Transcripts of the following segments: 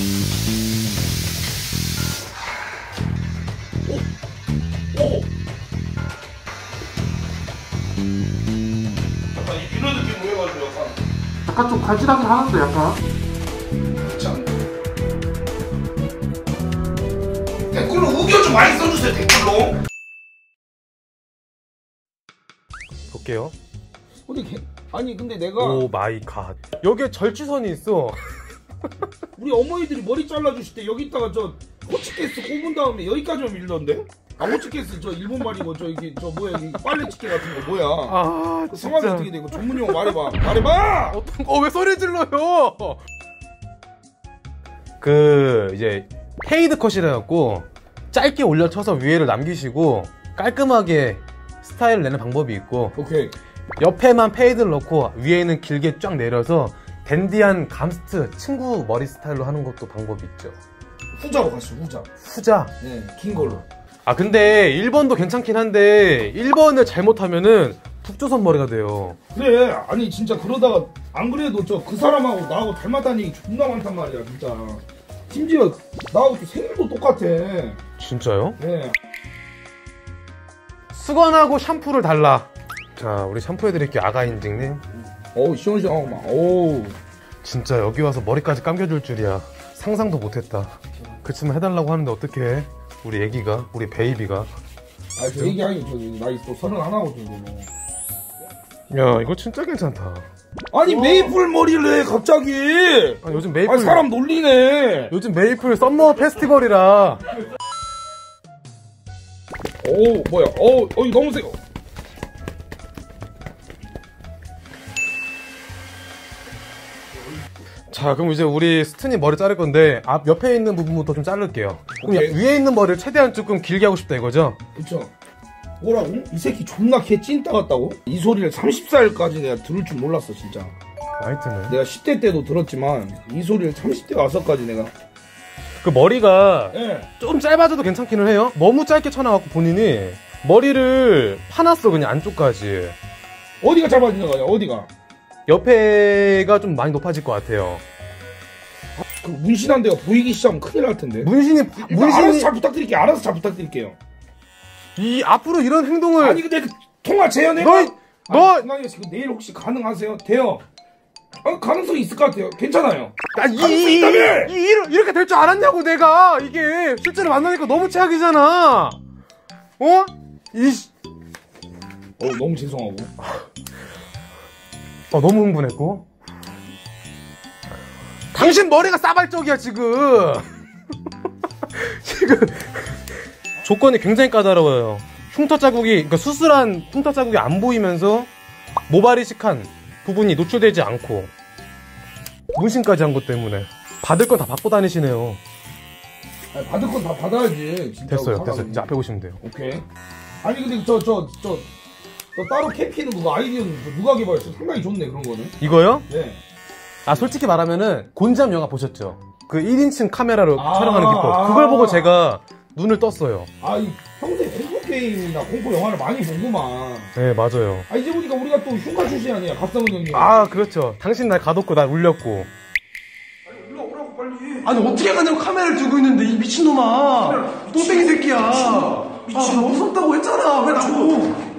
약간 이 비누 느낌으로 해가지고 약간 좀 갈질하긴 하는데 약간 그렇지 않나? 댓글로 의견 좀 많이 써주세요. 댓글로 볼게요. 어디 개... 아니 근데 내가 오 마이 갓 여기에 절취선이 있어. 우리 어머니들이 머리 잘라주실 때 여기다가 저 호치케이스 꼽은 다음에 여기까지만 밀던데? 아 호치케이스 저 일본 말이고 저 이게 저 뭐야 이게 빨래치기 같은 거 뭐야? 아 그 성함이 어떻게 돼 이거 전문용 말해봐 말해봐! 어떤 거 왜 소리 질러요? 그 이제 페이드 컷이라고 짧게 올려쳐서 위에를 남기시고 깔끔하게 스타일을 내는 방법이 있고 오케이 옆에만 페이드를 넣고 위에는 길게 쫙 내려서 댄디한 감스트 친구 머리 스타일로 하는 것도 방법이 있죠. 후자로 가시죠. 후자. 후자? 네, 긴 걸로. 아 근데 1번도 괜찮긴 한데 1번을 잘못하면은 북조선 머리가 돼요. 그래 아니 진짜 그러다가 안 그래도 저 그 사람하고 나하고 닮았다는 얘기 존나 많단 말이야 진짜. 심지어 나하고 또 생일도 똑같아. 진짜요? 네. 수건하고 샴푸를 달라. 자 우리 샴푸 해드릴게요. 아가 인증님. 어우 시원시원하고 막 어우 진짜 여기 와서 머리까지 감겨줄 줄이야. 상상도 못했다. 그치만 해달라고 하는데 어떡해 우리 애기가 우리 베이비가. 아 저 얘기 하긴 저기 나이 또 31하거든. 야 이거 진짜 괜찮다. 아니 어. 메이플 머리를 해 갑자기. 아니 요즘 메이플 아니, 사람 놀리네. 요즘 메이플 썸머 페스티벌이라. 어우 뭐야 어우 어이 너무 세. 자 그럼 이제 우리 스트님 머리 자를 건데 앞 옆에 있는 부분부터 좀 자를게요. 그럼 위에 있는 머리를 최대한 조금 길게 하고 싶다 이거죠? 그쵸. 뭐라고? 이 새끼 존나 개 찐따 같다고? 이 소리를 30살까지 내가 들을 줄 몰랐어 진짜. 많이 드네. 내가 10대 때도 들었지만 이 소리를 30대 와서까지 내가 그 머리가 네. 조금 짧아져도 괜찮기는 해요. 너무 짧게 쳐놔갖고 본인이 머리를 파놨어 그냥 안쪽까지. 어디가 짧아지는 거야 어디가? 옆에가 좀 많이 높아질 것 같아요. 아, 그 문신한 데가 보이기 시작하면 큰일 날 텐데. 문신이 알아서 잘 부탁드릴게요. 알아서 잘 부탁드릴게요. 이 앞으로 이런 행동을 아니 근데 통화 재연해봐. 너 내일 혹시 가능하세요? 돼요. 아, 가능성이 있을 것 같아요. 괜찮아요. 아, 이렇게 될 줄 알았냐고 내가. 이게 실제로 만나니까 너무 최악이잖아. 어? 너무 죄송하고. 너무 흥분했고. 당신 머리가 싸발적이야 지금. 지금 조건이 굉장히 까다로워요. 흉터 자국이 그러니까 수술한 흉터 자국이 안 보이면서 모발이식한 부분이 노출되지 않고 문신까지 한 것 때문에 받을 건 다 받고 다니시네요. 아니, 받을 건 다 받아야지. 진짜 됐어요. 이제 앞에 보시면 돼요. 오케이. 아니 근데 저 따로 캠핑은 그거 아이디어는 누가 개발했어? 상당히 좋네 그런 거는. 이거요? 네. 아 솔직히 말하면은 곤잠 영화 보셨죠? 그 1인칭 카메라로 촬영하는 기법. 그걸 보고 제가 눈을 떴어요. 아 평소에 공포 게임이나 공포 영화를 많이 보구만. 네 맞아요. 아 이제 보니까 우리가 또 흉가 출신 아니야 갑상은 형님. 아 그렇죠. 당신 날 가뒀고 날 울렸고. 아니 올라오라고 빨리. 아니 어떻게 가냐고 카메라를 들고 있는데 이 미친놈아. 똥땡이 새끼야. 미친놈. 아 나 무섭다고 했잖아. 왜 나보고.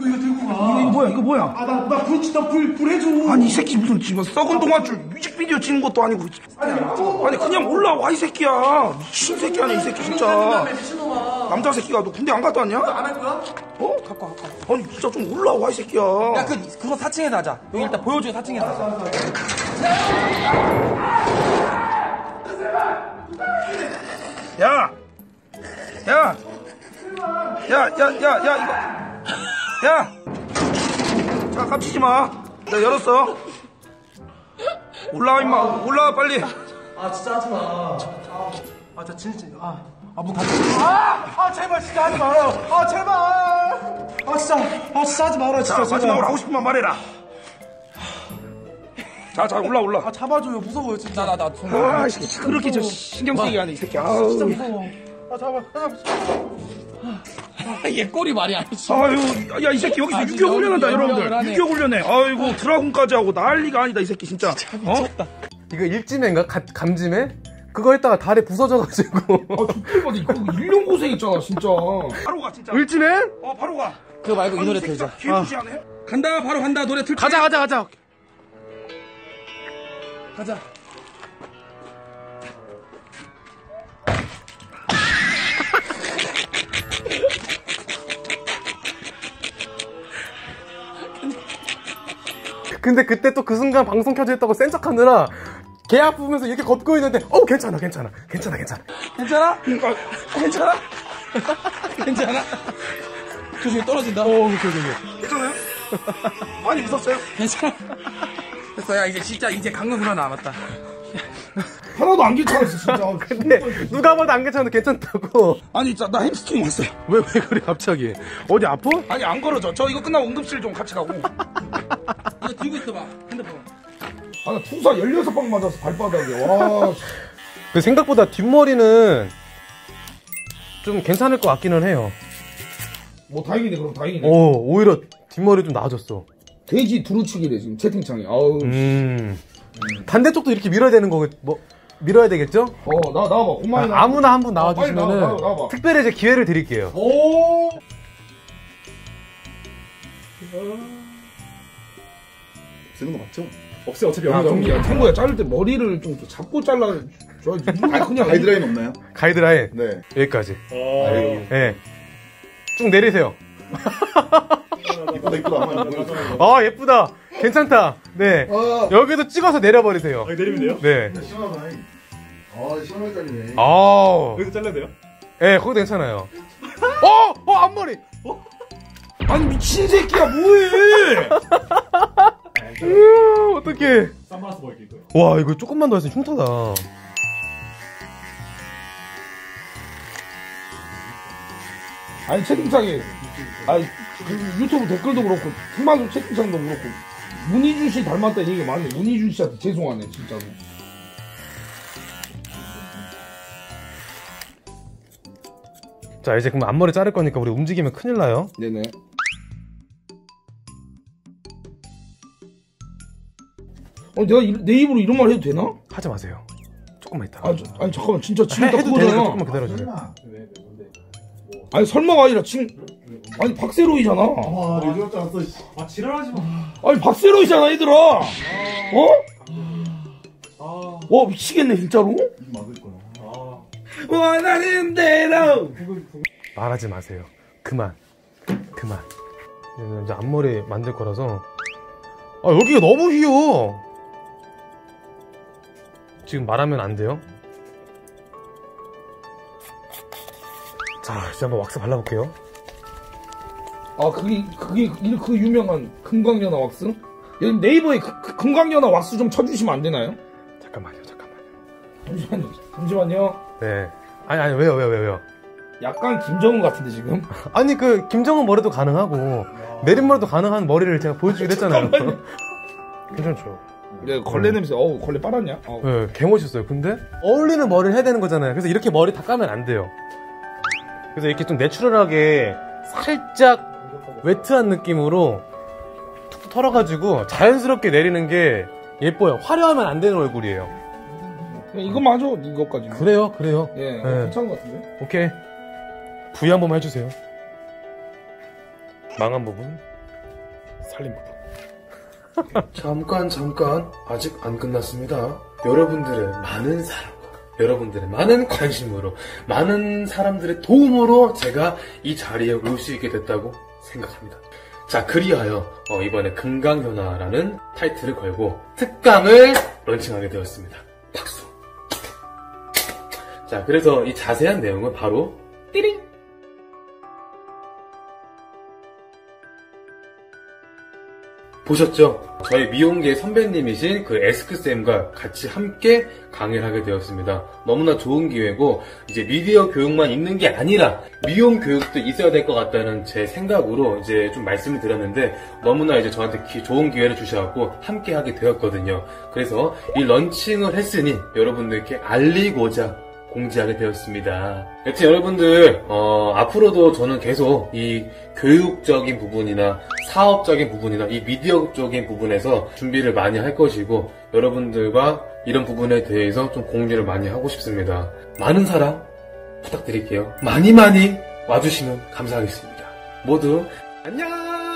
이거 들고 가. 이거 뭐야? 아 나 불 해줘. 아니 이 새끼 무슨 지금 썩은 동화줄 뮤직비디오 찍는 것도 아니고. 아니 그냥 올라와 이 새끼야. 미친 새끼 아니야 이 새끼 진짜. 남자 새끼가 너 군대 안 갔다 왔냐? 안 할 거야? 어? 갖고. 아니 진짜 좀 올라와 이 새끼야. 야 그거 4층에서 하자. 여기 일단 보여줘 4층에서 하자. 야 이거. 야! 자, 깝치지 마. 나 열었어. 올라와, 임마. 올라와, 빨리. 아, 진짜 하지 마. 저 진짜. 문 닫히지 마. 제발, 진짜 하지 말아요. 제발. 진짜 하지 말아요. 진짜. 마지막으로 하고 싶은 말 말해라. 자, 올라. 잡아줘요. 무서워요, 진짜. 나 정말. 이 새끼. 그렇게 저 신경쓰이게 하네, 이 새끼. 진짜 무서워. 잡아. 얘 꼴이 말이 아니지. 아유, 야, 이 새끼 여기서 유격 훈련한다, 여러분들. 유격 훈련해. 아이고, 드라군까지 하고 난리가 아니다, 이 새끼, 진짜. 진짜 미쳤다. 이거 일지매인가? 감지매? 그거 했다가 달에 부서져가지고. 아 죽겠다. 이거 1년 고생했잖아 진짜. 바로 가 진짜. 일지매? 어 바로 가. 그거 말고 이 노래 틀자. 개무시하네. 간다 바로 간다. 노래 틀자. 가자. 가자. 근데 그때 또 그 순간 방송 켜져 있다고 센 척하느라 개 아프면서 이렇게 걷고 있는데 어 괜찮아 괜찮아 조심히 떨어진다. 어 괜찮아요? 많이 무섭어요? 괜찮아. 됐어 야 이제 진짜 이제 강릉으로 남았다. 하나도 안 괜찮았어 진짜. 근데 누가 봐도 안 괜찮은데 괜찮다고. 아니 진짜 나 햄스트링 왔어요. 왜 그래 갑자기? 어디 아파? 아니 안 걸어져. 저 이거 끝나고 응급실 좀 같이 가고. 나 들고 있어봐 핸드폰. 아 나 투사 16방 맞아서 발바닥에 와. 그 생각보다 뒷머리는 좀 괜찮을 것 같기는 해요. 뭐 다행이네. 그럼 다행이네. 어 오히려 뒷머리 좀 나아졌어. 돼지 두루치기래 지금 채팅창에. 아우. 반대쪽도 이렇게 밀어야 되는 거 뭐 밀어야 되겠죠? 어 나와봐. 고마워. 아, 아무나 한 분 나와주시면은 나와. 특별히 이제 기회를 드릴게요. 오. 쓰는 거 맞죠? 없어요. 어차피 영어야. 참고야 자를 때 머리를 좀 잡고 잘라줘야지. 아 그냥 가이드라인 없나요? 가이드라인. 네. 여기까지. 예. 네. 쭉 내리세요. 예쁘다. 아 예쁘다. 괜찮다. 네. 여기도 찍어서 내려버리세요. 여기 내리면 돼요? 네. 시원하다. 아 시원하게 잘리네. 아. 여기서 잘라도 돼요? 네, 거기도 괜찮아요. 어 앞머리. 어? 아니 미친 새끼야 뭐해? 어떡해. 쌈바라스 보일게 이거. 와 이거 조금만 더 했으면 흉터다. 아니 채팅창이 아니 유튜브 댓글도 그렇고 승마도 채팅창도 그렇고 문희준 씨 닮았다는 얘기가 많네. 문희준 씨한테 죄송하네 진짜로. 자 이제 그럼 앞머리 자를 거니까 우리 움직이면 큰일 나요. 네네. 내가 내 입으로 이런 말 해도 되나? 하지 마세요. 조금만 있다가. 아니 잠깐만 진짜 지금 딱 그거잖아. 조금만 기다려줘요. 아니 설마가 아니라 지금 아니 박세로이잖아. 와 레전드 왔어. 아 지랄하지 마. 아니 박세로이잖아 얘들아. 어? 와 미치겠네 진짜로? 막을 거야. 원하는 대로. 말하지 마세요. 그만. 이제 앞머리 만들 거라서. 아 여기가 너무 귀여워. 지금 말하면 안 돼요. 자 이제 한번 왁스 발라볼게요. 아 그게 유명한 금강연화 왁스? 네이버에 금강연화 왁스 좀 쳐주시면 안 되나요? 잠깐만요. 잠시만요. 네. 아니 왜요? 약간 김정은 같은데 지금? 아니 그 김정은 머리도 가능하고. 내린머리도 가능한 머리를 제가 보여주기로 했잖아요. 괜찮죠? 네, 걸레 냄새. 어우 걸레 빨았냐? 네, 개멋있어요. 근데 어울리는 머리를 해야 되는 거잖아요. 그래서 이렇게 머리 다 까면 안 돼요. 그래서 이렇게 좀 내추럴하게 살짝 웨트한 느낌으로 툭툭 털어가지고 자연스럽게 내리는 게 예뻐요. 화려하면 안 되는 얼굴이에요. 이것만 하죠? 이것까지. 그래요. 예, 네. 괜찮은 것 같은데? 오케이. V 한 번만 해주세요. 망한 부분, 살린 부분. 잠깐 아직 안 끝났습니다. 여러분들의 많은 사랑과 여러분들의 많은 관심으로 많은 사람들의 도움으로 제가 이 자리에 올 수 있게 됐다고 생각합니다. 자 그리하여 이번에 금강연화라는 타이틀을 걸고 특강을 런칭하게 되었습니다. 박수. 자 그래서 이 자세한 내용은 바로 띠링. 보셨죠? 저희 미용계 선배님이신 그 에스크쌤과 같이 함께 강의를 하게 되었습니다. 너무나 좋은 기회고 이제 미디어 교육만 있는 게 아니라 미용 교육도 있어야 될 것 같다는 제 생각으로 이제 좀 말씀을 드렸는데 너무나 이제 저한테 좋은 기회를 주셔갖고 함께 하게 되었거든요. 그래서 이 런칭을 했으니 여러분들께 알리고자 공지하게 되었습니다. 여튼 여러분들 앞으로도 저는 계속 이 교육적인 부분이나 사업적인 부분이나 이 미디어적인 부분에서 준비를 많이 할 것이고, 여러분들과 이런 부분에 대해서 좀 공유를 많이 하고 싶습니다. 많은 사랑 부탁드릴게요. 많이 많이 와주시면 감사하겠습니다. 모두 안녕.